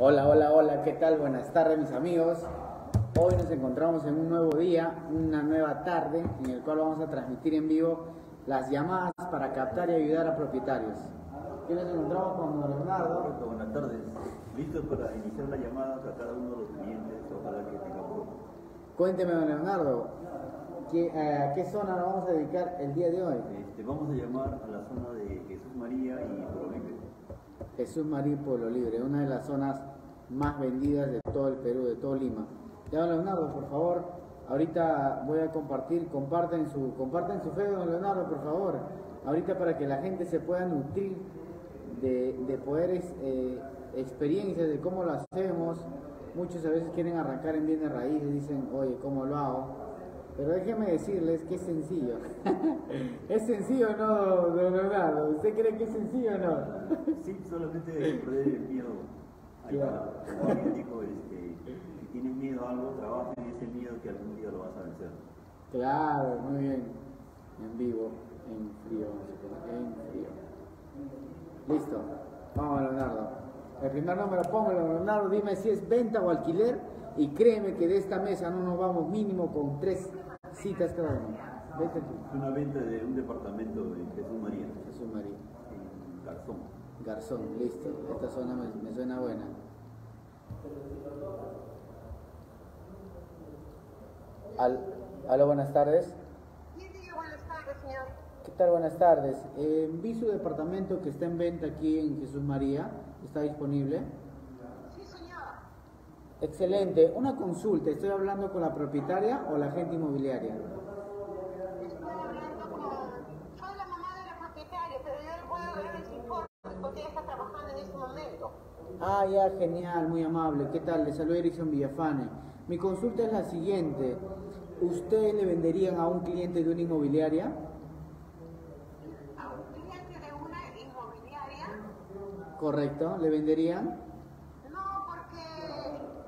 Hola, ¿qué tal? Buenas tardes, mis amigos. Hoy nos encontramos en un nuevo día, una nueva tarde, en el cual vamos a transmitir en vivo las llamadas para captar y ayudar a propietarios. Hoy nos encontramos con don Leonardo. Buenas tardes. ¿Listo para iniciar la llamada a cada uno de los clientes? Ojalá que tenga uno. Cuénteme, don Leonardo, ¿a qué zona nos vamos a dedicar el día de hoy? Vamos a llamar a la zona de Jesús María y Pueblo Libre. Jesús María y Pueblo Libre, una de las zonas más vendidas de todo el Perú, de todo Lima. Ya, don Leonardo, por favor, ahorita voy a compartir, compartan su fe, don Leonardo, por favor, ahorita para que la gente se pueda nutrir de poderes, experiencias de cómo lo hacemos. Muchos a veces quieren arrancar en bienes raíces, dicen, oye, ¿cómo lo hago? Pero déjenme decirles que es sencillo. ¿Es sencillo o no, don Leonardo? ¿Usted cree que es sencillo o no? Sí, solamente perder el miedo. Como alguien dijo, si tienes miedo a algo, trabaja en ese miedo que algún día lo vas a vencer. Claro, muy bien. En vivo, en frío, Listo. Vamos, Leonardo. El primer número, póngalo, Leonardo. Dime si es venta o alquiler. Y créeme que de esta mesa no nos vamos mínimo con 3 citas cada uno. Vente aquí. Es una venta de un departamento de Jesús María. Jesús María. Garzón, listo. Esta zona me suena buena. Aló, buenas tardes. Sí, buenas tardes, señor. ¿Qué tal? Buenas tardes. Vi su departamento que está en venta aquí en Jesús María. ¿Está disponible? Sí, señor. Excelente. Una consulta. ¿Estoy hablando con la propietaria o la agente inmobiliaria? Estoy hablando con... Soy la mamá de la propietaria, pero yo le puedo dar el informe porque ella está trabajando en este momento. Ah, ya, genial. Muy amable. ¿Qué tal? Le saluda Erickson Villafañe. Mi consulta es la siguiente. ¿Ustedes le venderían a un cliente de una inmobiliaria? Correcto, ¿le venderían? No,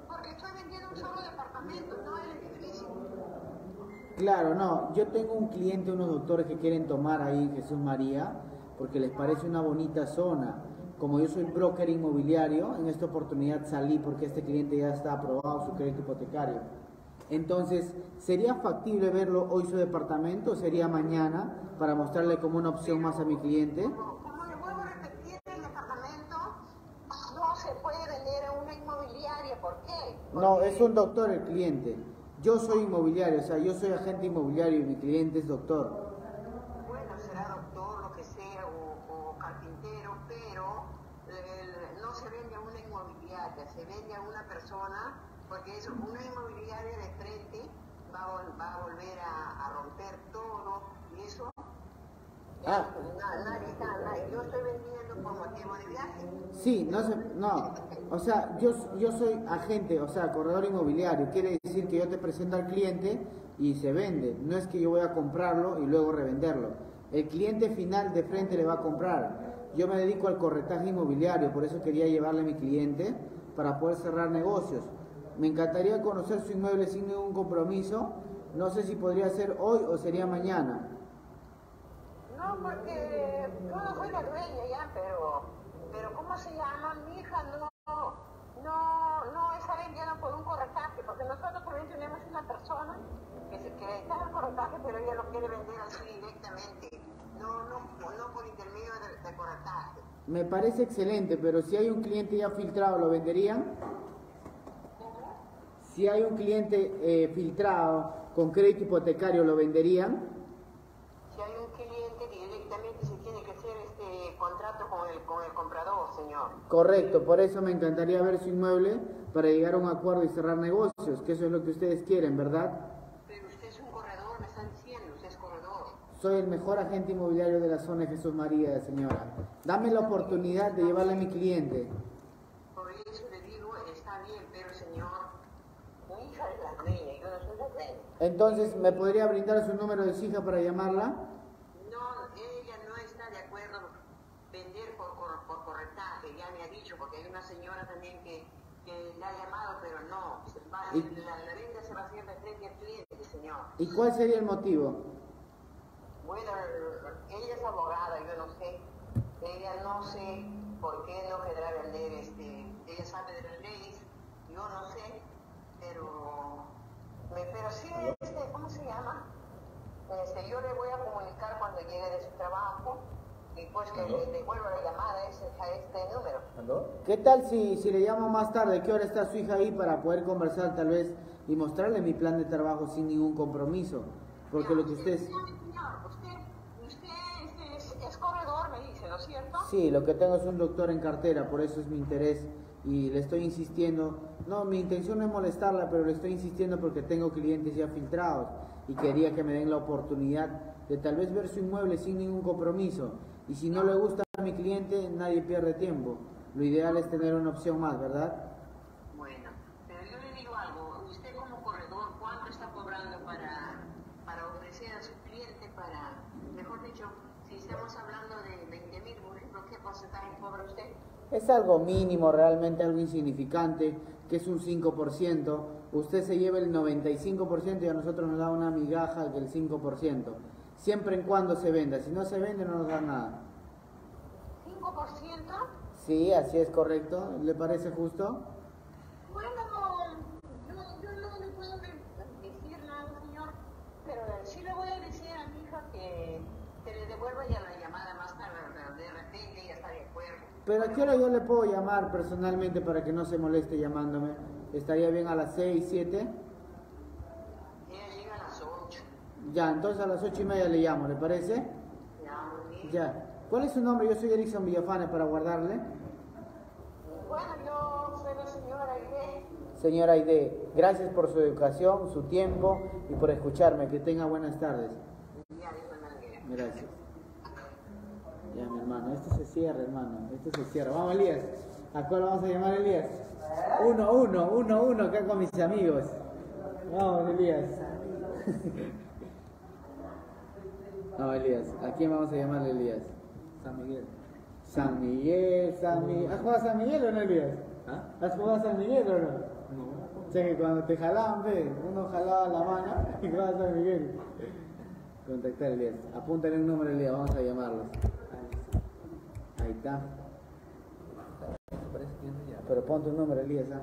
porque estoy vendiendo un solo departamento, no el edificio. Claro, no, yo tengo un cliente, unos doctores que quieren tomar ahí en Jesús María, porque les parece una bonita zona. Como yo soy broker inmobiliario, en esta oportunidad salí porque este cliente ya está aprobado su crédito hipotecario. Entonces, ¿sería factible verlo hoy su departamento o sería mañana para mostrarle como una opción más a mi cliente? No, es un doctor el cliente. Yo soy inmobiliario, o sea, yo soy agente inmobiliario y mi cliente es doctor. Bueno, será doctor, lo que sea, o carpintero, pero no se vende a una inmobiliaria, se vende a una persona, porque eso, una inmobiliaria de frente va a volver a romper todo y eso. Ah. Yo estoy vendiendo por motivo de viaje. Sí, no, o sea, yo soy agente, o sea, corredor inmobiliario. Quiere decir que yo te presento al cliente y se vende. No es que yo voy a comprarlo y luego revenderlo. El cliente final de frente le va a comprar. Yo me dedico al corretaje inmobiliario, por eso quería llevarle a mi cliente para poder cerrar negocios. Me encantaría conocer su inmueble sin ningún compromiso. No sé si podría ser hoy o sería mañana. No, porque yo no soy la dueña ya, pero ¿cómo se llama? Mi hija no está vendiendo por un corretaje, porque nosotros por ahí tenemos una persona que está en el corretaje, pero ella lo quiere vender así directamente, no por intermedio de corretaje. Me parece excelente, pero si hay un cliente ya filtrado, ¿lo venderían? Si hay un cliente filtrado con crédito hipotecario, ¿lo venderían? Con el comprador, señor. Correcto, por eso me encantaría ver su inmueble para llegar a un acuerdo y cerrar negocios, que eso es lo que ustedes quieren, ¿verdad? Pero usted es un corredor, me están diciendo, usted es corredor. Soy el mejor agente inmobiliario de la zona de Jesús María, señora. Dame la oportunidad de llevarle a mi cliente. Por eso le digo, está bien, pero señor, mi hija es la dueña, yo no soy la dueña. Entonces, ¿me podría brindar su número de su hija para llamarla? Señora también que la ha llamado, pero no, la venta se va a hacer de frente al cliente, señor. ¿Y cuál sería el motivo? Bueno, ella es abogada, yo no sé, ella no sé por qué no querrá vender, ella sabe de la ley. que yo le voy a comunicar cuando llegue de su trabajo y pues que le devuelva la llamada a este número. ¿Aló? ¿Qué tal si le llamo más tarde? ¿Qué hora está su hija ahí para poder conversar tal vez y mostrarle mi plan de trabajo sin ningún compromiso? Porque ya, lo que usted... Usted es corredor, me dice, ¿no es cierto? Sí, lo que tengo es un doctor en cartera, por eso es mi interés y le estoy insistiendo. No, mi intención no es molestarla, pero le estoy insistiendo porque tengo clientes ya filtrados y quería que me den la oportunidad de tal vez ver su inmueble sin ningún compromiso. Y si no le gusta a mi cliente, nadie pierde tiempo. Lo ideal es tener una opción más, ¿verdad? Bueno, pero yo le digo algo. Usted como corredor, ¿cuánto está cobrando para ofrecer a su cliente para, mejor dicho, si estamos hablando de 20.000, por ejemplo, ¿qué porcentaje cobra usted? Es algo mínimo, realmente algo insignificante, que es un 5%. Usted se lleva el 95% y a nosotros nos da una migaja del 5%. Siempre en cuando se venda. Si no se vende, no nos da nada. ¿5%? Sí, así es, correcto. ¿Le parece justo? Bueno, yo no le puedo decir nada, señor, pero sí le voy a decir a mi hija que le devuelva ya la llamada más tarde, de repente ella está de acuerdo. Pero ¿a qué hora yo le puedo llamar personalmente para que no se moleste llamándome? ¿Estaría bien a las 6, 7? Ya, entonces a las 8:30 le llamo, ¿le parece? Ya, muy bien. Ya. ¿Cuál es su nombre? Yo soy Erickson Villafañe para guardarle. Bueno, yo soy la señora Aide. Señora Aide, gracias por su educación, su tiempo y por escucharme. Que tenga buenas tardes. Ya, gracias. Ya, mi hermano, esto se cierra, hermano. Esto se cierra. Vamos, Elías. ¿A cuál vamos a llamar, Elías? 1, acá con mis amigos. Vamos, Elías. No, Elías, ¿a quién vamos a llamarle, Elías? San Miguel. San Miguel, San Miguel. ¿Has jugado a San Miguel o no, Elías? ¿Ah? ¿Has jugado a San Miguel o no? No. O sea que cuando te jalaban, ¿ves? Uno jalaba la mano y jugaba a San Miguel. Contactar a Elías. Apúntale un número, Elías, vamos a llamarlos. Ahí está. Pero pon tu número, Elías, ¿ah?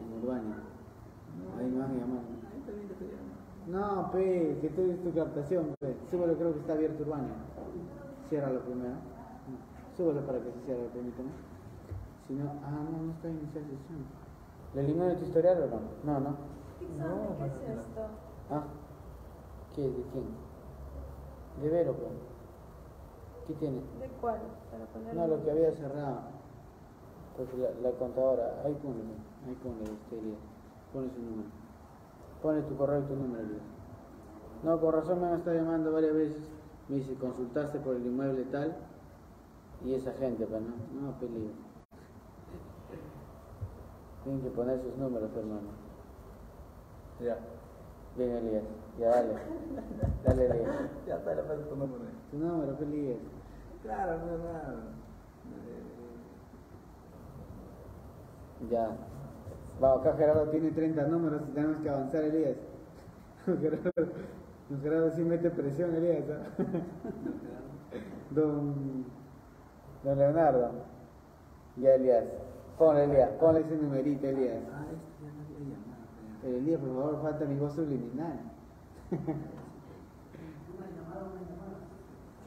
En Urbania. Ahí me van a llamar. No, pe, que tú es tu captación, pe. Súbelo, creo que está abierto Urbania. Ciérralo primero. Súbelo para que se cierre, permítame. Si no, no está iniciar sesión. ¿Le elimino de tu historial o no? No. ¿Qué es esto? Ah, ¿qué? ¿De quién? ¿De Vero, pe? ¿Qué tiene? ¿De cuál? Para poner. No, lo que había cerrado. Porque la contadora, ahí ponle, historia. Pone su número. Pone tu correo y tu número, Elías. No, con razón me está llamando varias veces. Me dice, consultaste por el inmueble tal. Y esa gente, pues no peligro. Tienen que poner sus números, hermano. Ya. Bien, Elías. Ya, dale. Dale, Elías. Ya, dale, para tu número. Tu número, Elías. Claro, no es nada. Ya. Vamos, acá Gerardo tiene 30 números y tenemos que avanzar, Elías. Gerardo sí mete presión, Elías. Don Leonardo. Ya, Elías. Ponle ese numerito, Elías. Ah, este ya no había llamado. Pero Elías, por favor, falta mi voz subliminal.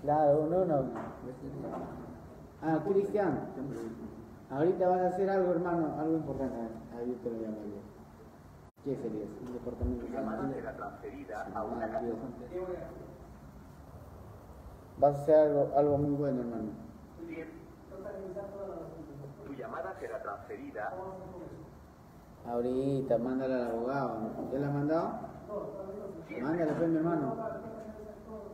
Claro, uno. Ah, Cristian. Ahorita vas a hacer algo, hermano, algo importante. Ahí te lo llamo yo. ¿Qué sería? El departamento de llamada será transferida a una casa. Vas a hacer algo muy bueno, hermano. Bien. Tu llamada será transferida. Ahorita, mándala al abogado, ¿no? ¿Ya la has mandado? Sí. Mándala, pues, mi hermano.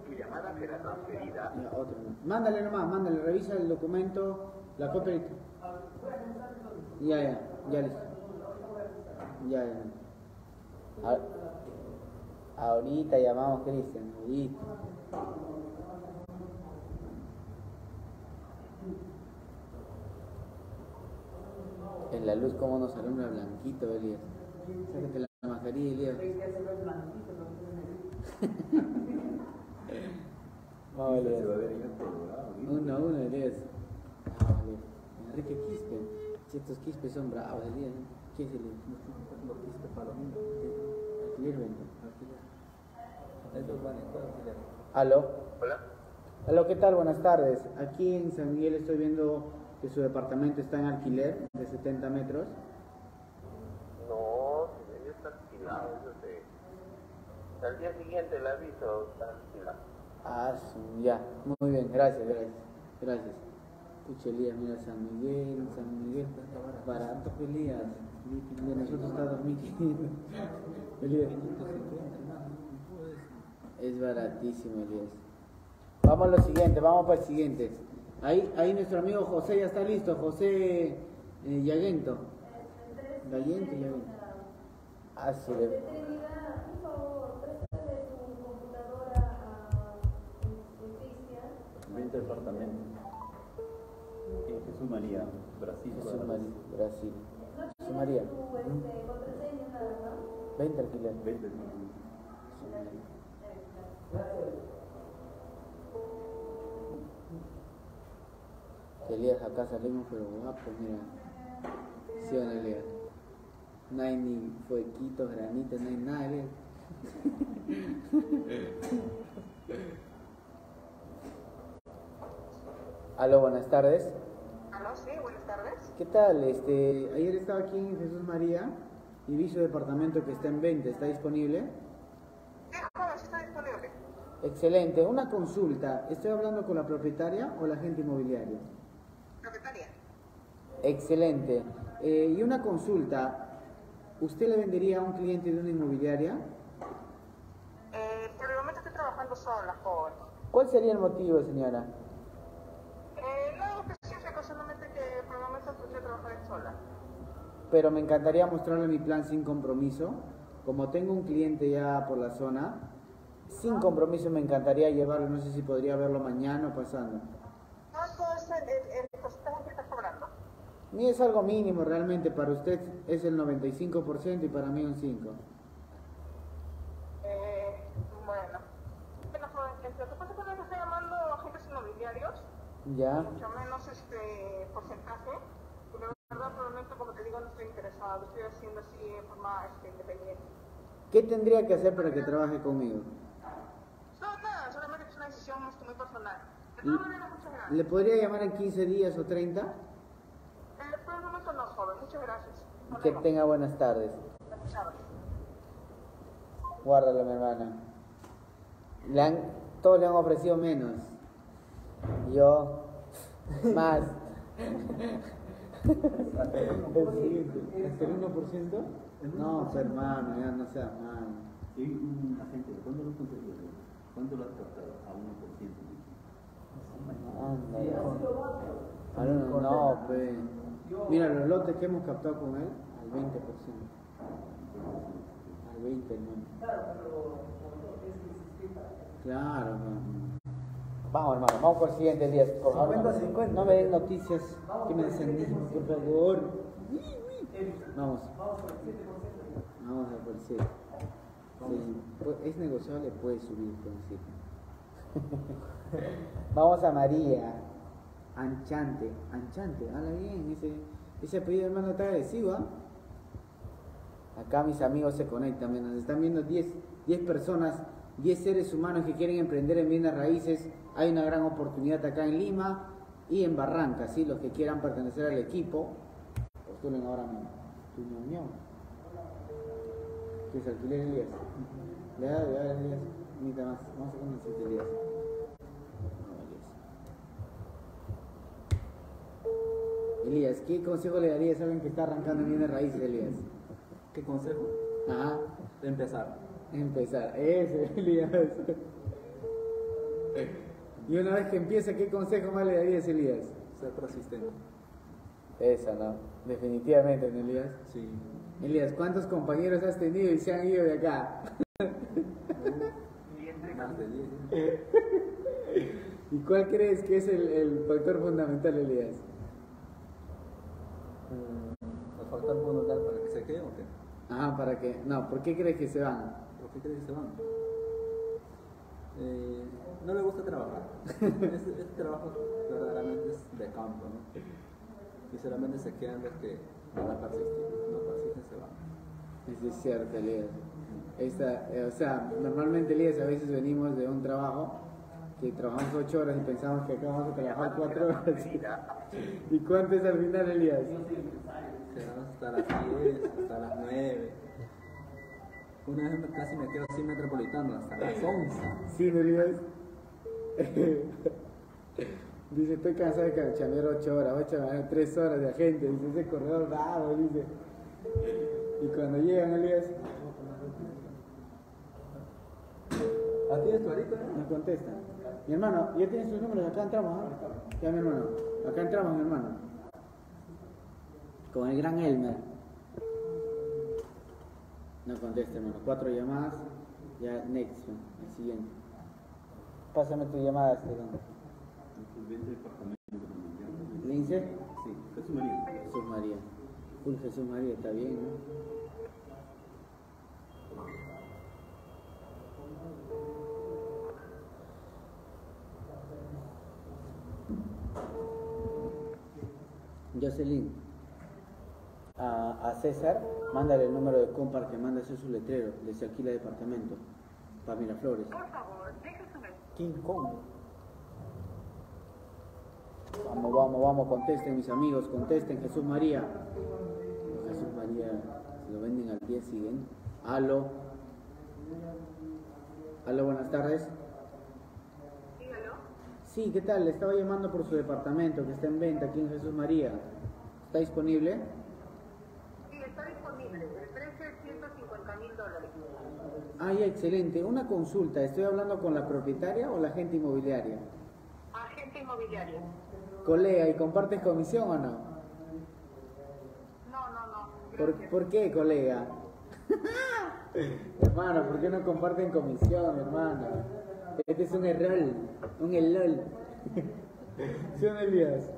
Tu llamada será transferida. Ya, otro. Mándale nomás, mándale, revisa el documento, la copia. Ya listo. Ya. Ahorita llamamos a Cristian, ahorita. En la luz como nos alumbra blanquito, Elías. Sácate la mascarilla, Elías. Vamos, Elías. Uno, Elías. Enrique Quispe, si estos Quispe son bravos, Elías, ¿eh? ¿Qué es el Quispe? Los Quispe Palomino. Alquiler, vende. Alquiler. Aló. Hola. Aló, ¿qué tal? Buenas tardes. Aquí en San Miguel estoy viendo que su departamento está en alquiler de 70 metros. No, si está alquilado, eso sí. Al día siguiente le aviso, está alquilado. Ah, sí, ya. Muy bien, gracias, gracias. Gracias. Puchelías, mira, San Miguel, barato, Elías. De nosotros está 2500. Elías. Es baratísimo, Elías. Vamos a lo siguiente, vamos para el siguiente. Ahí nuestro amigo José ya está listo, José Yagento. Gallento. Ah, sí. Departamento en Jesús María, Brasil. Jesús María, Brasil. Jesús María. 20 alquiler. 20 alquiler. Elías, acá salimos, pero guapo, mira. Sí, van a leer. No hay ni fuequitos, granitos, no hay nada, Elías. Aló, buenas tardes. Aló, sí, buenas tardes. ¿Qué tal? Ayer estaba aquí en Jesús María y vi su departamento que está en 20. ¿Está disponible? Sí, sí está disponible. Excelente. Una consulta. ¿Estoy hablando con la propietaria o la agente inmobiliaria? Propietaria. Excelente. Y una consulta. ¿Usted le vendería a un cliente de una inmobiliaria? Por el momento estoy trabajando sola, joven. ¿Cuál sería el motivo, señora? Solamente que por el momento estoy trabajando sola. Pero me encantaría mostrarle mi plan sin compromiso. Como tengo un cliente ya por la zona, sin compromiso me encantaría llevarlo. No sé si podría verlo mañana o pasando. ¿Cuánto es el porcentaje que estás cobrando? Mí es algo mínimo realmente. Para usted es el 95% y para mí un 5%. Bueno. ¿Te estás llamando a agentes inmobiliarios? Ya. Mucho menos porcentaje, pero la verdad por el momento, como te digo, no estoy interesada, lo estoy haciendo así en forma independiente. ¿Qué tendría que hacer para que trabaje conmigo? No, nada, solamente es una decisión muy personal. De todas maneras, muchas gracias. ¿Le podría llamar en 15 días o 30? Por el momento no, joven, muchas gracias. Que tenga buenas tardes. Buenas tardes. Guárdalo, mi hermana. Todos le han ofrecido menos. Yo, más. ¿El 1%? No, hermano, ya no sea hermano. Sí, un agente, ¿cuándo lo conseguí? ¿Cuándo lo has cortado? A 1%. Anda, no, pues. Mira, los lotes que hemos captado con él, al 20%. Al 20%, hermano. Claro, pero claro, hermano. Vamos, hermano, vamos por el siguiente día, por favor. 50-50. No me den noticias que me descendimos, por favor. Vamos. Vamos a por el 7. Sí. Es negociable, puede subir con el 7. Vamos a María. Anchante. Habla bien. Ese apellido, hermano, está agresivo, ¿ah? Acá mis amigos se conectan. Nos están viendo 10 personas, 10 seres humanos que quieren emprender en bienes raíces. Hay una gran oportunidad acá en Lima y en Barranca, ¿sí? Los que quieran pertenecer al equipo, postulen ahora mismo. Tu ñoño. Que se alquiler el 10. Le da, el 10. Ni nada más. Vamos a comenzar el 10. Elías, ¿qué consejo le darías a alguien que está arrancando en bienes raíces, Elías? ¿Qué consejo? Ajá. De empezar. Ese, Elías. Y una vez que empieza, ¿qué consejo más le darías, Elías? Ser persistente. Esa, ¿no? Definitivamente, ¿no, Elías? Sí. Elías, ¿cuántos compañeros has tenido y se han ido de acá? Más de 10. ¿Y cuál crees que es el factor fundamental, Elías? ¿El factor fundamental para que se quede o qué? Ah, ¿para qué? No, ¿por qué crees que se van? ¿Por qué crees que se van? No le gusta trabajar. Este trabajo verdaderamente es de campo, ¿no? Y solamente se quedan los que no persisten, se van. Es desierto, Elías. Normalmente, Elías, a veces venimos de un trabajo que trabajamos 8 horas y pensamos que acá vamos a trabajar 4 horas. ¿Y cuánto es al final, Elías? Hasta las 10, hasta las 9. Una vez casi me quedo sin metropolitano, hasta las 11. Sí, ¿no, Elías? Dice, estoy cansado de cachamear 8 horas, voy a chamear 3 horas de agente. Dice, ese corredor bravo, dice. Y cuando llegan, Elías... ¿A ti es tu arito? No contesta. Mi hermano, ¿ya tienes tus números? Acá entramos, ¿eh? Ya, mi hermano. Acá entramos, mi hermano. Con el gran Elmer. No contesta, hermano. 4 llamadas. Ya, next, el siguiente. Pásame tu llamada, este ¿Le dice? Sí, Jesús María. Jesús María. Full Jesús María, está bien, ¿no? Jocelyn, a César, mándale el número de compra que manda hacer su letrero, les alquila departamento, para Miraflores. Por favor, deje su mensaje. King Kong. Vamos, vamos, vamos, contesten mis amigos, contesten, Jesús María. Jesús María, se lo venden al día siguiente. Aló. Aló, buenas tardes. Sí, ¿qué tal? Le estaba llamando por su departamento que está en venta aquí en Jesús María. ¿Está disponible? Sí, está disponible. El precio es $150.000. Ah, ya, excelente. Una consulta. ¿Estoy hablando con la propietaria o la agente inmobiliaria? Agente inmobiliaria. Colega, ¿y compartes comisión o no? No. ¿Por qué, colega? Hermano, ¿por qué no comparten comisión, hermano? Este es un error, un elol. ¿Sí o no, Elías?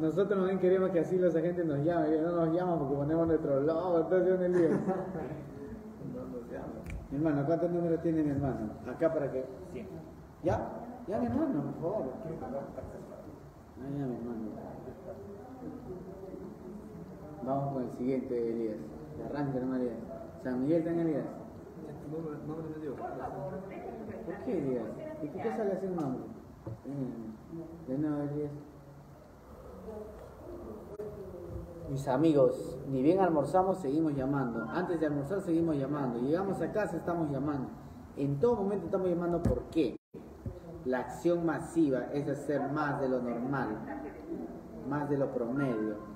Nosotros no queremos que así los agentes nos llamen, no nos llaman porque ponemos nuestro logo, entonces, ¿sí o no, Elías? No nos llaman. Mi hermano, ¿cuántos números tiene mi hermano? Acá para que... 100. ¿Ya? Ya, mi hermano, por favor. Ah, ya, mi hermano. Vamos con el siguiente, Elías. Arranca, hermano, Elías. San Miguel, ¿tan Elías? No me dio. ¿Por qué, Elías? ¿Y por qué sale así un nombre? De nada, Elías. Mis amigos, ni bien almorzamos, seguimos llamando. Antes de almorzar, seguimos llamando. Llegamos a casa, estamos llamando. En todo momento estamos llamando. ¿Por qué? La acción masiva es hacer más de lo normal, más de lo promedio.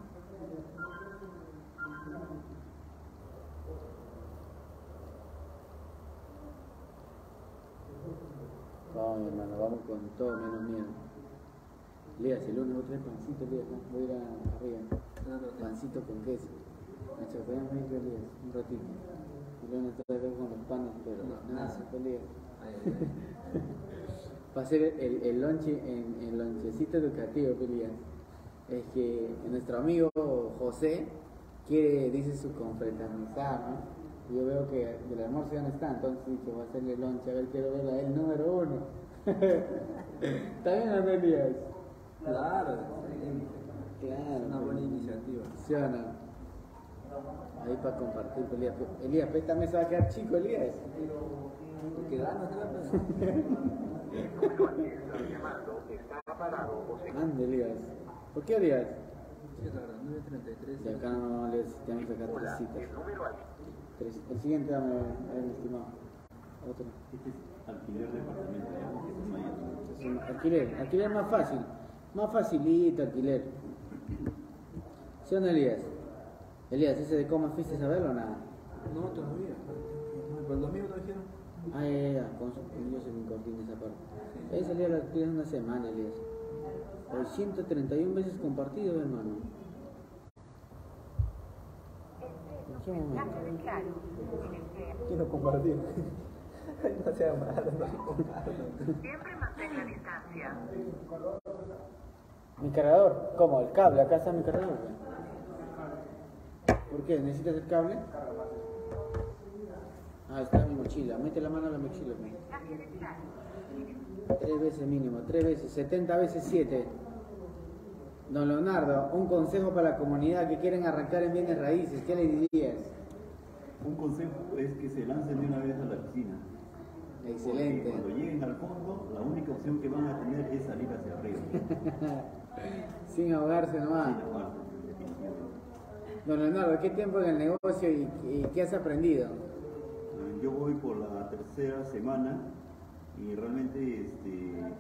Vamos, mi hermano, vamos con todo menos miedo. Elías, el lunes voy a traer pancito, Elías, ¿no? Voy a ir arriba. Pancito con queso. Me chocamos ahí, Elías, un ratito. El lunes otra vez con los panes, pero nada, Elías. Va a ser el lonche, el lonchecito educativo, Elías. Es que nuestro amigo José quiere, dice, su confraternizar, ¿no? Yo veo que del almuerzo ya no está, entonces dije, voy a hacerle lonche, a ver, quiero ver a él número 1. ¿Está bien, Andrés Díaz? Claro, sí. Claro. Es una buena iniciativa. ¿Sí o no? Ahí para compartir, Elías. Elías, pues también se va a quedar chico, Elías. Ande, Elías. ¿Por qué, Elías? De acá no les tenemos que sacar 3 citas. El siguiente, dame, el estimado. Otro. Este es alquiler de departamento, ¿no? Es un alquiler. Alquiler más fácil. Más facilito, alquiler. ¿Sí o no, Elías? Elías, ¿ese de cómo fuiste a saberlo o nada? No, todavía. Pero el domingo lo dijeron. Ah, ya. Yo se me corté en esa parte. Sí. Ahí salía el alquiler una semana, Elías. Por 131 veces compartido, hermano. Quiero compartir. No sea malo, no comparto. Siempre mantén la distancia. Mi cargador, ¿cómo? El cable, acá está mi cargador. ¿Por qué? ¿Necesitas el cable? Ah, está en mi mochila. Mete la mano en la mochila. 3 veces mínimo, 3 veces, 70 veces 7. Don Leonardo, un consejo para la comunidad que quieren arrancar en bienes raíces, ¿qué le dirías? un consejo es que se lancen de una vez a la piscina. Excelente. Porque cuando lleguen al fondo, la única opción que van a tener es salir hacia arriba. Sin ahogarse nomás. Sin ahogarse. Don Leonardo, ¿qué tiempo en el negocio y qué has aprendido? Yo voy por la tercera semana y realmente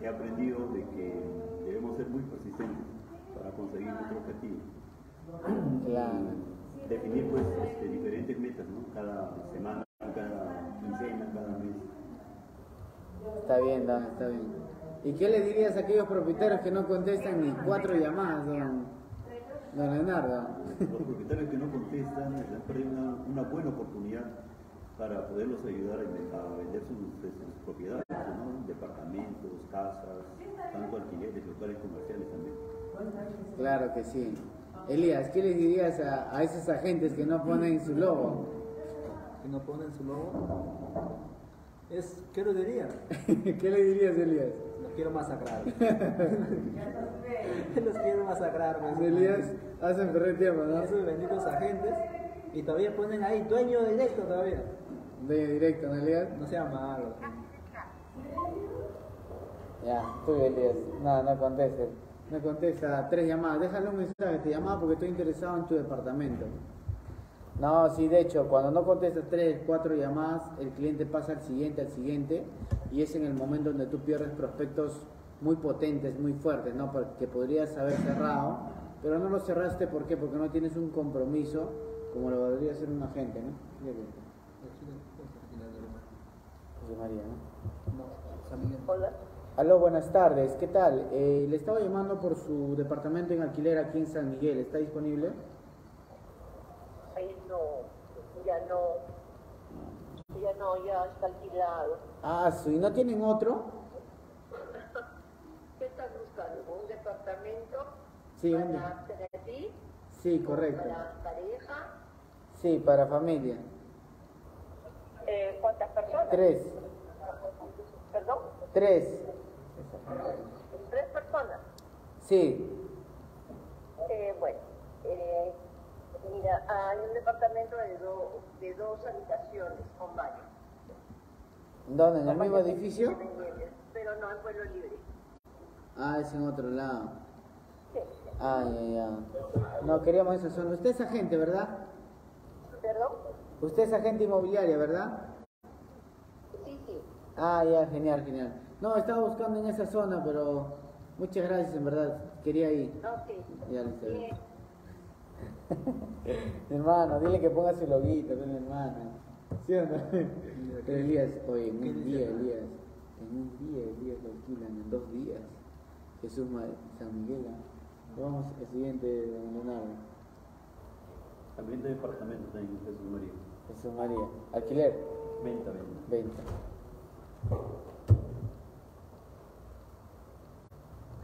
he aprendido de que debemos ser muy persistentes para conseguir nuestro objetivo. Claro. Definir pues diferentes metas, ¿no? Cada semana, cada quincena, cada mes. Está bien, don, está bien. ¿Y qué le dirías a aquellos propietarios que no contestan ni 4 llamadas, don Leonardo? Los propietarios que no contestan han perdido una buena oportunidad para poderlos ayudar a vender sus propiedades, ¿no? Departamentos, casas, tanto alquileres, locales comerciales también. Claro que sí. Elías, ¿qué les dirías a esos agentes que no ponen su logo? ¿Que no ponen su logo? ¿Qué les diría? ¿Qué le dirías, Elías? Los quiero masacrar. Los quiero masacrar. Elías, hacen perder tiempo, ¿no? Esos benditos agentes. Y todavía ponen ahí, dueño directo todavía. Dueño directo, ¿no, Elías? No sea malo. Ya, tú, Elías. No, no contestes. No contesta 3 llamadas. Déjale un mensaje. Te llamaba porque estoy interesado en tu departamento. No, sí, de hecho, cuando no contestas 3, 4 llamadas, el cliente pasa al siguiente, y es en el momento donde tú pierdes prospectos muy potentes, muy fuertes, ¿no? Que podrías haber cerrado, pero no lo cerraste. ¿Por qué? Porque no tienes un compromiso como lo podría hacer un agente, ¿no? José María, ¿no? San Miguel. Hola. Aló, buenas tardes, ¿qué tal? Le estaba llamando por su departamento en alquiler aquí en San Miguel, ¿está disponible? Ahí no, ya no, ya no, ya está alquilado. Ah, ¿y no tienen otro? ¿Qué estás buscando? ¿Un departamento? Sí, ¿para ti? Sí, correcto. ¿Para pareja? Sí, para familia. ¿Cuántas personas? 3. ¿Perdón? 3. 3 personas. Sí. Bueno, mira, hay un departamento de 2 habitaciones con baño. ¿Dónde? ¿En el mismo edificio? Pero no en Pueblo Libre. Ah, es en otro lado. Sí. Ah, ya. No, queríamos esa zona. Usted es agente, ¿verdad? ¿Perdón? Usted es agente inmobiliaria, ¿verdad? Sí, sí. Ah, ya, genial, genial. No, estaba buscando en esa zona, pero muchas gracias, en verdad. Quería ir. Ok. Ya listo. Hermano, dile que ponga su loguito, mi hermano. ¿Sí o no? Pero Elías, oye, en un día, Elías. En un día, Elías lo alquilan, en 2 días. Jesús María, San Miguel. Vamos al siguiente, don Leonardo. También de departamento también, Jesús María. Jesús María. ¿Alquiler? Venta.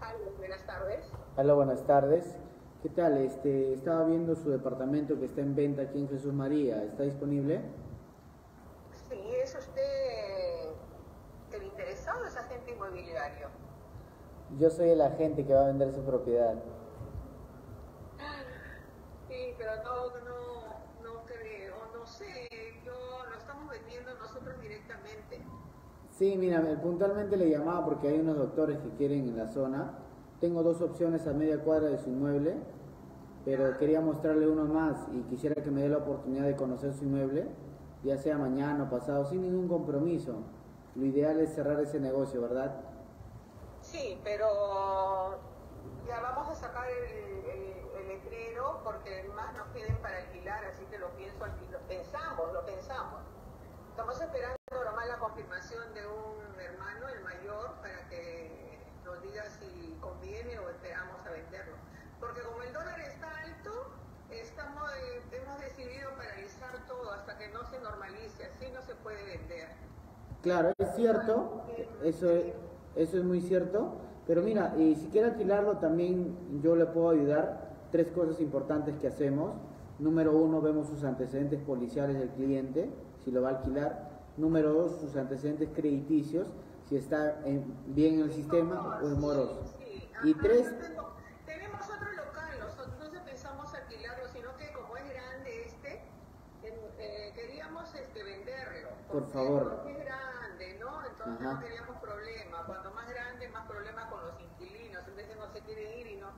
Aló, buenas tardes. Aló, buenas tardes. ¿Qué tal? Estaba viendo su departamento que está en venta aquí en Jesús María. ¿Está disponible? Sí, ¿es usted el interesado o es agente inmobiliario? Yo soy el agente que va a vender su propiedad. Sí, pero no creo, no sé. Lo estamos vendiendo nosotros directamente. Sí, mira, puntualmente le llamaba porque hay unos doctores que quieren en la zona. Tengo 2 opciones a media cuadra de su inmueble, pero quería mostrarle uno más y quisiera que me dé la oportunidad de conocer su inmueble, ya sea mañana o pasado, sin ningún compromiso. Lo ideal es cerrar ese negocio, ¿verdad? Sí, pero ya vamos a sacar el letrero porque más nos piden para alquilar, así que lo pensamos. Estamos esperando nomás la confirmación de un hermano, el mayor, para que nos diga si conviene o esperamos a venderlo. Porque como el dólar está alto, hemos decidido paralizar todo hasta que no se normalice, así no se puede vender. Claro, es cierto, eso es muy cierto, pero mira, y si quiere alquilarlo también yo le puedo ayudar. 3 cosas importantes que hacemos. Número 1, vemos sus antecedentes policiales del cliente, si lo va a alquilar. Número 2, sus antecedentes crediticios, si está bien en el sistema o en moroso. Sí. Y 3... Tenemos otro local, nosotros no pensamos alquilarlo, sino que como es grande queríamos Por favor. Porque es grande, ¿no? Entonces no queríamos problemas. Cuanto más grande, más problemas con los inquilinos. A veces no se quiere ir y no.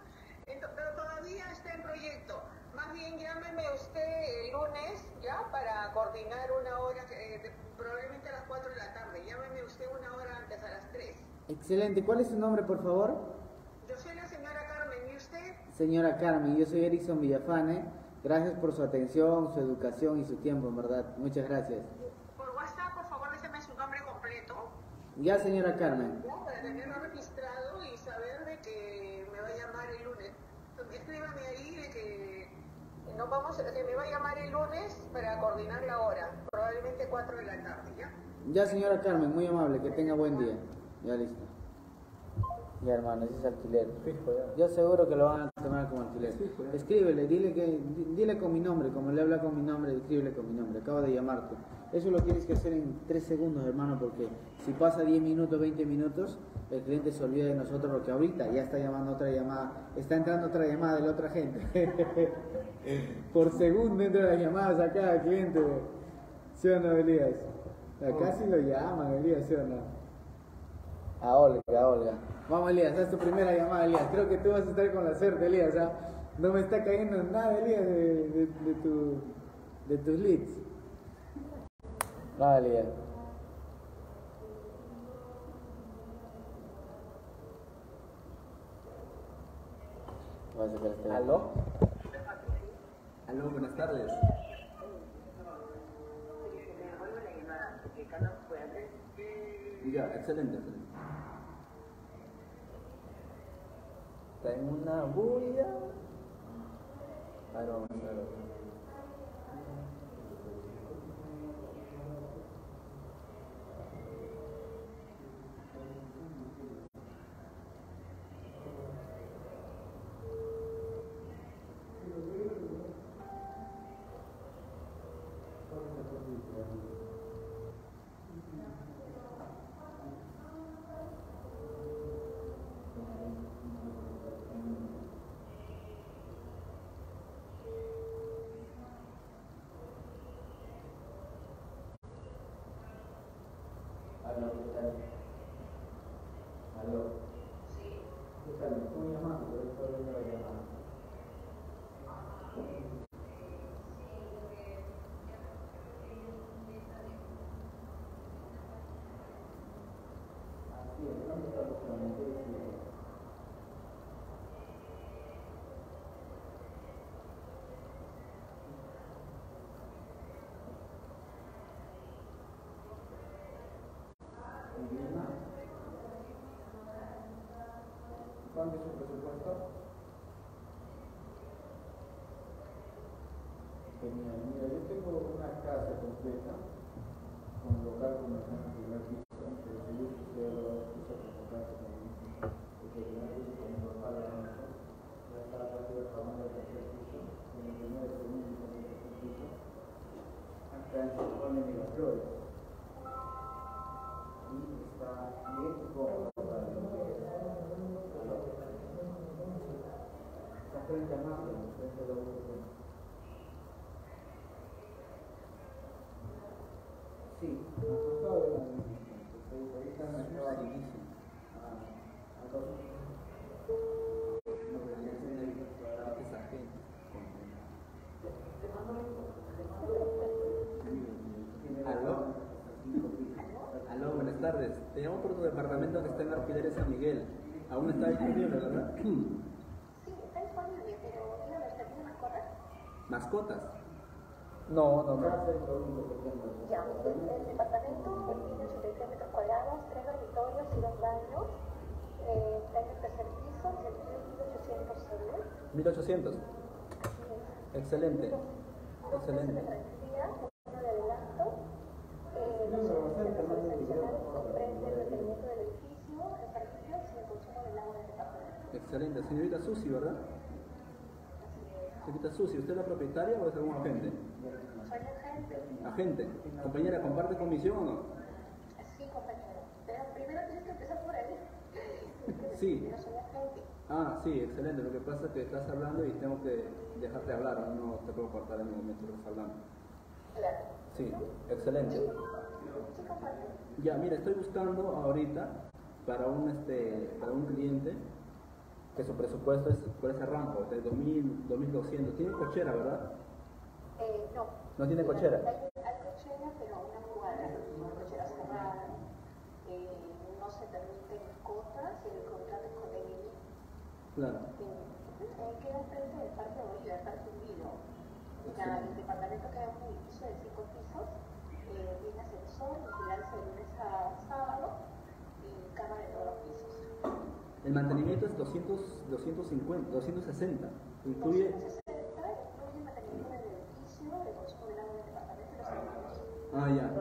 Entonces, pero todavía está en proyecto. Más bien llámeme usted el lunes, ¿ya? Para coordinar una hora, probablemente a las 4 de la tarde. Llámeme usted una hora antes, a las 3. Excelente. ¿Cuál es su nombre, por favor? Yo soy la señora Carmen. ¿Y usted? Señora Carmen, yo soy Erickson Villafañe. Gracias por su atención, su educación y su tiempo, en verdad. Muchas gracias. Por WhatsApp, por favor, déjeme su nombre completo. Ya, señora Carmen. No, para tenerlo registrado y saber de que me va a llamar el lunes. Escríbame ahí de que nos vamos, que me va a llamar el lunes para coordinar la hora. Probablemente 4 de la tarde, ¿ya? Ya, señora Carmen, muy amable. Que tenga buen día. Ya, listo. Ya, hermano, ese es alquiler. Fijo, ya. Yo seguro que lo van a tomar como alquiler. Fijo, escríbele, dile con mi nombre, como le habla con mi nombre, escríbele con mi nombre. Acabo de llamarte. Eso lo tienes que hacer en 3 segundos, hermano, porque si pasa 10 minutos, 20 minutos, el cliente se olvida de nosotros porque ahorita ya está llamando otra llamada. Está entrando otra llamada de la otra gente. Por segundo entran las llamadas acá, cliente. ¿Sí o no, Elías? Acá sí lo llaman, Elías, ¿sí o no? A Olga, a Olga. Vamos, Elías, haz tu primera llamada, Elías. Creo que tú vas a estar con la suerte, Elías. ¿Ah? No me está cayendo nada, Elías, de tus leads. Nada, Elías. ¿Aló? Aló, buenas tardes. Ya, excelente, excelente. Está en una bulla. Claro, claro. ¿Cuánto es su presupuesto? Genial, mira, yo tengo una casa completa con local comercial en primer piso, pero si yo quisiera lo puse como casa también, porque el primer piso con mi papá de la noche, ya está la parte de la familia del tercer piso, en el primer segundo y con el tercer piso, acá en San Juan de Miraflores. Y está bien cómodo. Frente a Magdalena, frente a la Urbania. Sí, acostado de la Urbania. Ahí está en el nuevo edificio. Acá. No, pero ya se me dijo que ahora esa gente. ¿Aló? Aló, buenas tardes. Te llamo por tu departamento que está en la Orquídea de San Miguel. Aún está disponible, ¿verdad? ¿Mascotas? No, no, no. Ya, el departamento tiene 83 metros cuadrados, 3 dormitorios y 2 baños. Está en el tercer piso, el precio es 1800 soles. 1800. Excelente. Excelente. Una de adelanto. Los servicios adicionales comprenden el mantenimiento del edificio, repartidos y el consumo del agua del departamento. Excelente. Señorita Susi, ¿verdad? Señorita Susi, ¿usted es la propietaria o es algún agente? Soy agente. Agente. Compañera, ¿comparte comisión o no? Sí, compañera. Pero primero tienes que empezar por ahí. Sí. Yo soy agente. Ah, sí, excelente. Lo que pasa es que estás hablando y tengo que dejarte hablar. No te puedo cortar en el momento que estás hablando. Sí, excelente. Ya, mira, estoy buscando ahorita para un cliente que su presupuesto es por ese rango, de 2.000, 2.200. ¿Tiene cochera, verdad? No. ¿No tiene cochera? Hay cochera, pero una jugada, cochera cerrada. No se permiten cotas, el contrato es con el INI. Claro. Queda frente del Parque Bolívar, Parque Unido. El departamento queda en un edificio de 5 pisos, tiene ascensor, vigilancia de lunes a sábado y cámara de todos los pisos. El mantenimiento es 200, 250, 260. Incluye 260, incluye el mantenimiento del edificio, de consumo del agua del departamento y los alimentos. Ah, ya.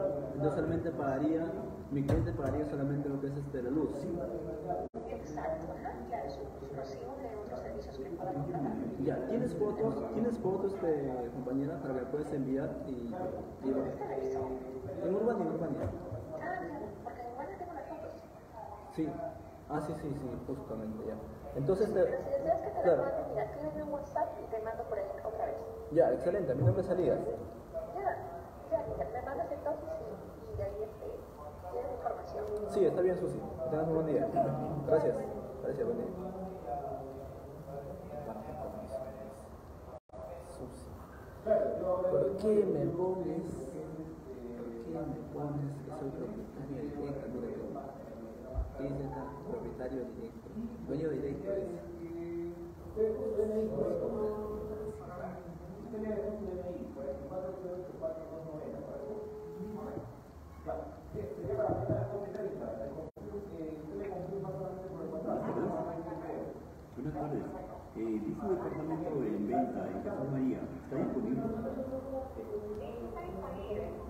Yo solamente pagaría, mi cliente pagaría solamente lo que es la luz. Exacto, claro, es un exclusivo de otros servicios que puedan contratar. Ya, tienes fotos de compañera para que puedes enviar y en Urbania, en Urbania. Ah, porque en Urbania tengo las fotos. Sí. Ah, sí, justamente, ya. Entonces, sí, pero si deseas que te claro. Mando, mira, escríbeme un WhatsApp y te mando por ahí otra vez. Ya, excelente, a mí no me salías. Ya, me mandas entonces y de ahí tienes información. Sí, está bien, Susi. Tengas un buen día. Gracias. Gracias, buen día. Susi. ¿Por qué me pones? Que soy propietario directo? ¿Qué dice acá? Propietario directo. Dueño directo dice. Buenas tardes. Dice el departamento en venta en Jesús María. ¿Está disponible?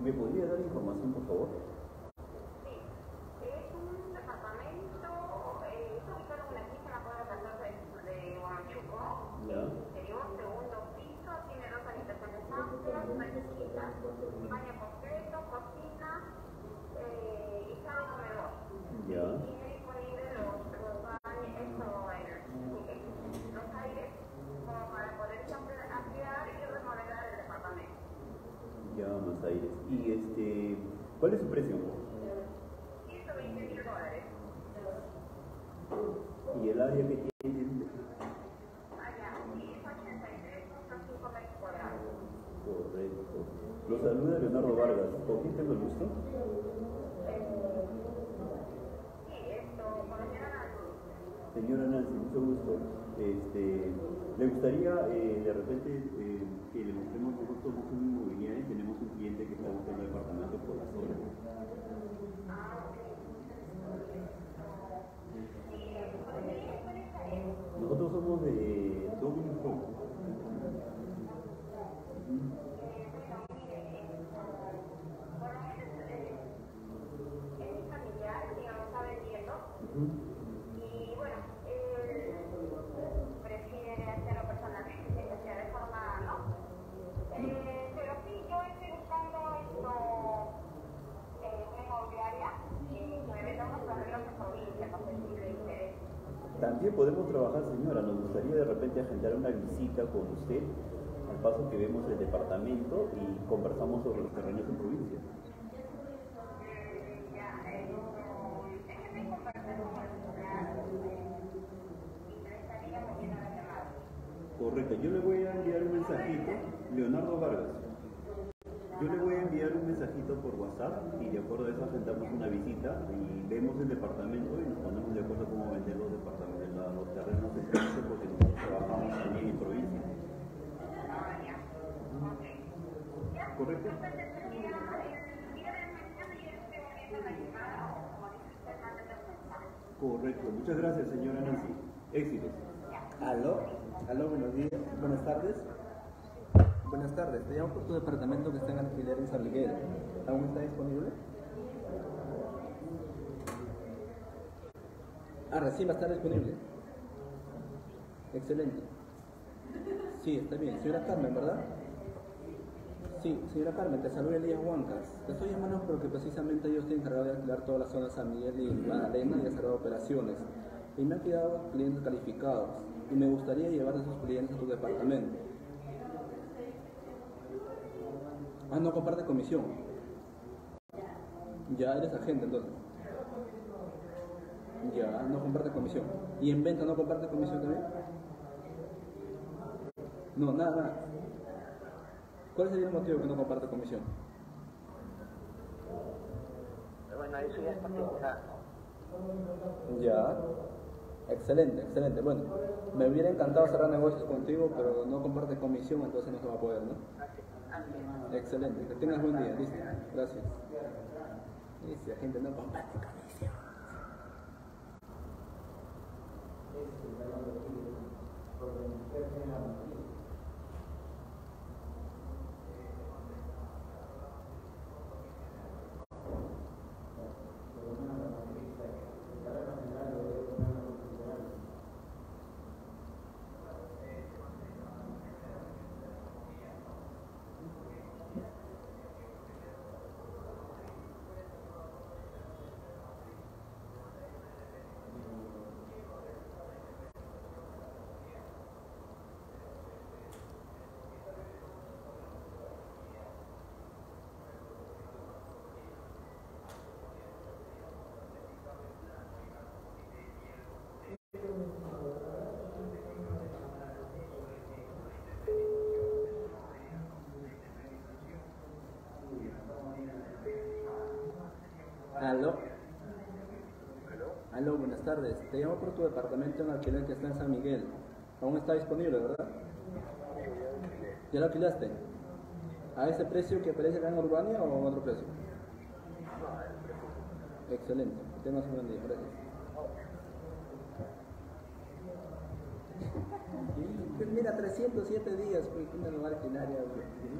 ¿Me podría dar información, por favor? Sí. Es un departamento, es ubicado en la misma cuadra 14 de Guamachuco. Sería un segundo piso, tiene 2 habitaciones amplias, 3 esquinas, un baño completo, cocina y sala comedor. Tiene disponible los baños, los aires, como para poder ampliar y remodelar el departamento. Ya, Buenos Aires. ¿Y cuál es su precio? $120.000. ¿Y el área que tiene? Allá, sí, es 83.5 m². Correcto. Lo saluda Leonardo Vargas. ¿Con quién tengo el gusto? Señora Nancy, mucho gusto. ¿Le gustaría de repente que le mostremos un poco más un inmobiliario? Tenemos un cliente que está buscando departamentos por la zona. Nosotros somos de Domingo. También podemos trabajar, señora. Nos gustaría de repente agendar una visita con usted, al paso que vemos el departamento y conversamos sobre los terrenos en provincia. Correcto, yo le voy a enviar un mensajito, Leonardo Vargas. Yo le voy a enviar un mensajito por WhatsApp y de acuerdo a eso agendamos una visita y vemos el departamento y nos ponemos de acuerdo cómo vender los departamentos, los terrenos de provincia, porque nosotros trabajamos también en provincia. ¿Correcto? Correcto. Muchas gracias, señora Nancy. Éxitos. Aló, buenos días. Buenas tardes. Buenas tardes, te llamo por tu departamento que está en alquiler en Sábliguera. ¿Aún está disponible? Ah, recién va a estar disponible. Excelente. Sí, está bien. Señora Carmen, ¿verdad? Sí, señora Carmen, te saluda Elías Huancas. Te estoy llamando porque precisamente yo estoy encargado de alquilar toda la zona de San Miguel y Magdalena y hacer operaciones. Y me han quedado clientes calificados y me gustaría llevar a esos clientes a tu departamento. Ah, no comparte comisión. Ya eres agente entonces. Ya, no comparte comisión. ¿Y en venta no comparte comisión también? No, nada. ¿Cuál sería el motivo que no comparte comisión? Bueno, eso ya es particular, ¿no? Ya. Excelente, excelente. Bueno, me hubiera encantado cerrar negocios contigo, pero no compartes comisión, entonces no se va a poder, ¿no? Excelente, que tengas buen día, listo. Gracias. Listo, la gente no comparte comisión. Aló. Aló, buenas tardes. Te llamo por tu departamento en alquiler que está en San Miguel. Aún está disponible, ¿verdad? ¿Ya lo alquilaste? ¿A ese precio que aparece acá en Urbania o a otro precio? Excelente. Tengas un buen día. Gracias. Pues mira, 307 días, pues, una nueva alquilaria, güey.